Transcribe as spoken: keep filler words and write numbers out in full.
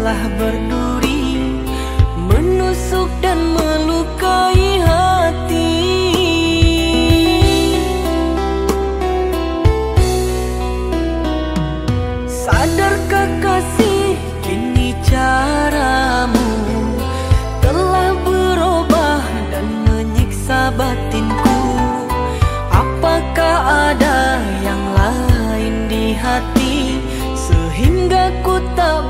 telah berduri, menusuk dan melukai hati. Sadarkah kasih, kini caramu telah berubah dan menyiksa batinku. Apakah ada yang lain di hati sehingga ku tak